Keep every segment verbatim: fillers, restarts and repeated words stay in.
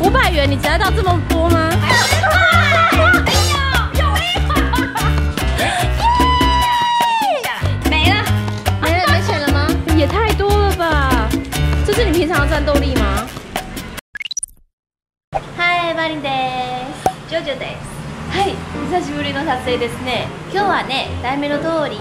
五百元，你夹得到这么多吗？没了，没了，没钱了吗？也太多了吧！这是你平常的战斗力吗？嗨，マリンです。ジョジョです。はい、久しぶりの撮影ですね。今日はね、題名の通り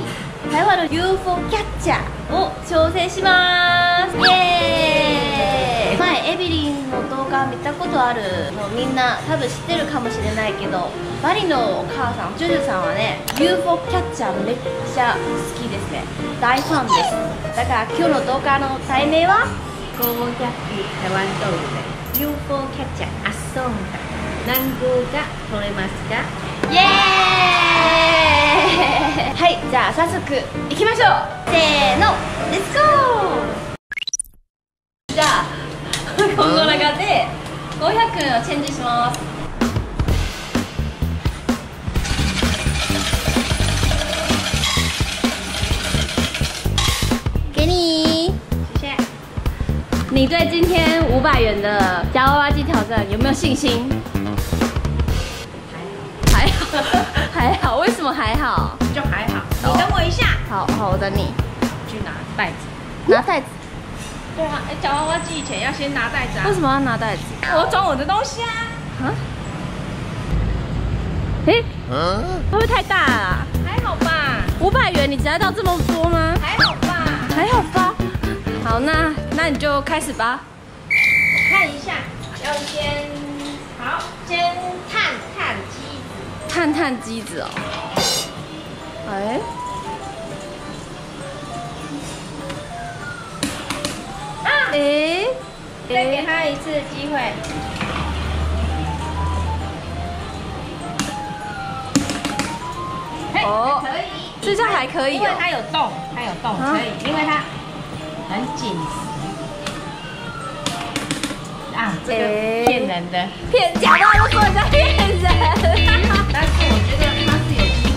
台湾の ユーフォー キャッチャーを挑戦します。イエーイ。前エビリンの動画見たことあるのみんな多分知ってるかもしれないけど、マリのお母さんジュジュさんはね ユーフォー キャッチャーめっちゃ好きですね。大ファンです。だから今日の動画の題名は「ゴーキャッチ台湾動画 ユーフォー キャッチャーあっそんだ」。何号が取れますか？イエーイ！はい、じゃあ早速行きましょう。せーの、レッツゴー！じゃあ、この中でごひゃくえんをチェンジします。给你，谢谢。你对今天五百元的夹娃娃机挑战有没有信心？还好，为什么还好？就还好。你等我一下。好好，我等你。去拿袋子。拿袋子。对啊，哎，夹娃娃机以前要先拿袋子啊。为什么要拿袋子？我要装我的东西啊。啊？哎？嗯？会不会太大啊？还好吧。五百元，你夹得到这么多吗？还好吧。还好吧。好，那那你就开始吧。我看一下，要先好，先探探机。探探机子哦，哎，啊，哎，再给他一次机会。哦，可以，这下还可以，因为它有洞，它有洞，所以因为它很紧实。啊，这个骗人的，骗假的，我说人家骗人。但是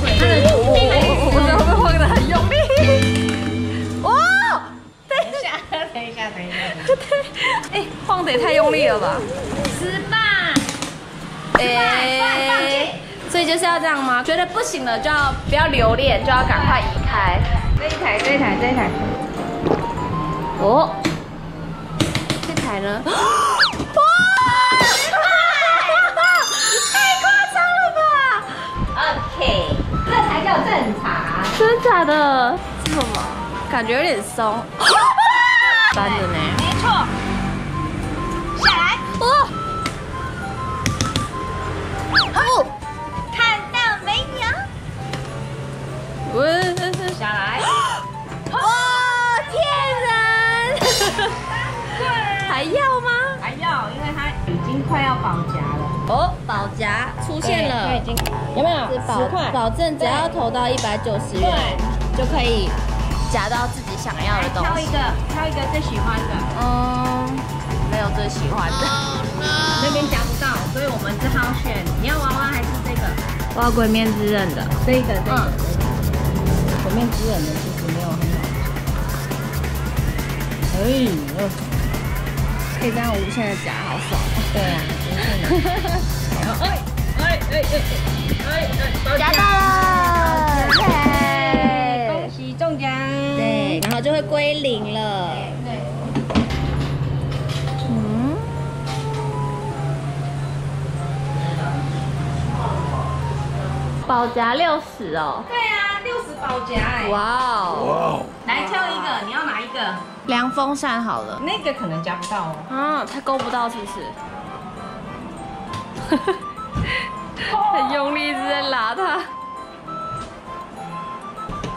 我觉得他是有机会的，我我我会不会晃得很用力？哇！等一下，等一下，等一下，哎，晃得也太用力了吧？失败！哎，放弃！所以就是要这样吗？觉得不行了就要不要留恋，就要赶快移开。这一台，这一台，这一台。哦，这台呢？OK， 这才叫正常。真假的？这么感觉有点松。真的呢？没错。下来。哦。哦。看到没有？喂，下来。哇！骗人！还要吗？还要，因为它已经快要绑夹了。哦，保夹出现了，有没有？十块，保证只要投到一百九十元，就可以夹到自己想要的东西。挑一个，挑一个最喜欢的。嗯，没有最喜欢的，那边夹不到，所以我们只好选。你要娃娃还是这个？我要鬼面之刃的，这个，这个，鬼面之刃的其实没有很好。哎呦！可以这样无限的夹，好爽！对啊，无限的。哎哎哎哎哎！夹到了！恭喜中奖！对，然后就会归零了。对。嗯。保夹六十哦。对啊，六十保夹哎。哇哦！来挑一个，你要哪一个？凉风扇好了，那个可能夹不到哦。啊，它勾不到是不是？很用力一直在拉它。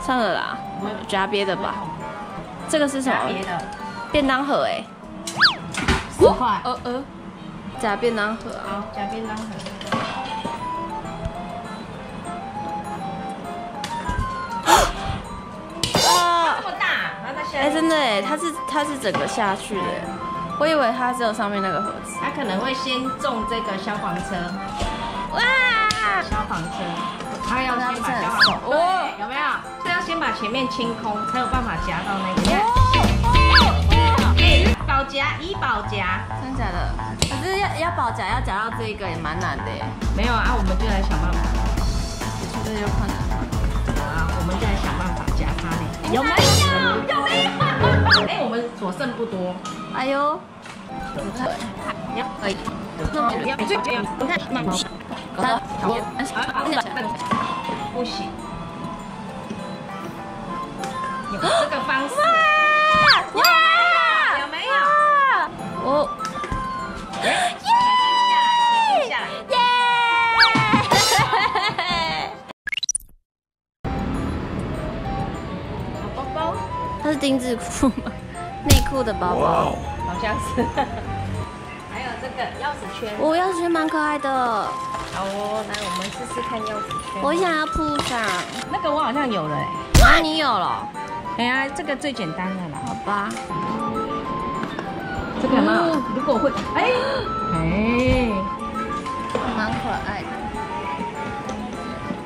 算了啦，夹别的吧。这个是什么？便当盒哎。十块。呃呃，夹便当盒啊。夹便当盒。哎、欸，真的哎，它是它是整个下去的，我以为它只有上面那个盒子。它可能会先中这个消防车，哇！消防车，它要先把消防车，哦，有没有？它要先把前面清空，才有办法夹到那个。哦哦哦！好讲，要讲到这个也蛮难的耶。没有啊，我们就来想办法。我觉得有可能。好啊，我们就来想办法夹它嘞。有没有？有没有？哎，我们所剩不多。哎呦。可以。不行。有这个方式。哇！哇！有没有？哦。 耶！耶！小包包，它是丁字裤吗？内裤的包包，好像是。还有这个钥匙圈，我钥匙圈蛮可爱的。好哦，来我们试试看钥匙圈。我想要铺上。那个我好像有了哎，啊你有了？哎呀，这个最简单的了，好吧。 这个嘛，如果会，哎哎，蛮可爱的。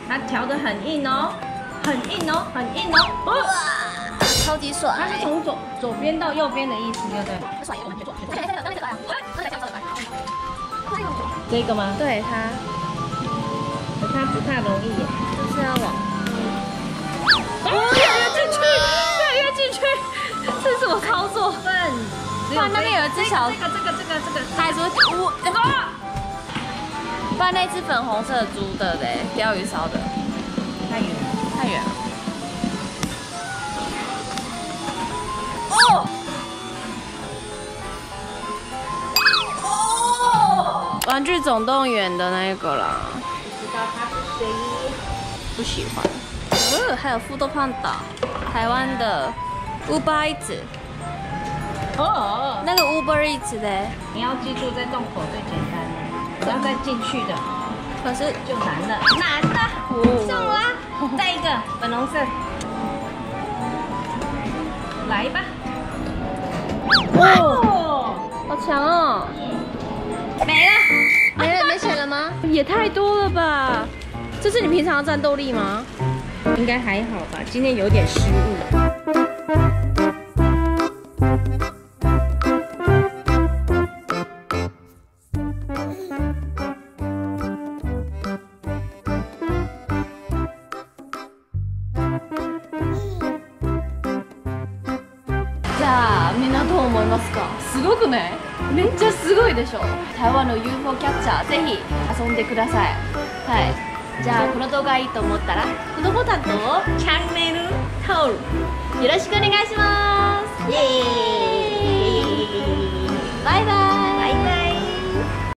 它调得很硬哦，很硬哦，很硬哦。哇，超级爽！它是从左左边到右边的意思，对不对？甩右边，这个这个啊，这个叫什么？这个吗？对它，可它不太容易耶，就是要往。哦，越进去，越越进去，这是我操作。 不然那边有一只小，这个这个这个这个，它还是会呜，那个。不然那只粉红色猪的嘞，鲷鱼烧的，太远太远了。哦哦，玩具总动员的那个啦。不知道它是谁，不喜欢。哦，还有富都胖岛，台湾的 Uber Eats。 哦， oh, 那个 Uber Eats 的，你要记住，在洞口最简单的，不要再进去的，可是就难了，难的，中啦！再一个粉红色，来吧！哦，好强哦！没了，没了，没钱了吗？也太多了吧！这是你平常的战斗力吗？应该还好吧，今天有点失误。 すごくね、めっちゃすごいでしょ。台湾の ユーフォー キャッチャー、ぜひ遊んでください。はい、じゃあこの動画いいと思ったらこのボタンとチャンネル登録よろしくお願いします。イエーイ、バイバイ。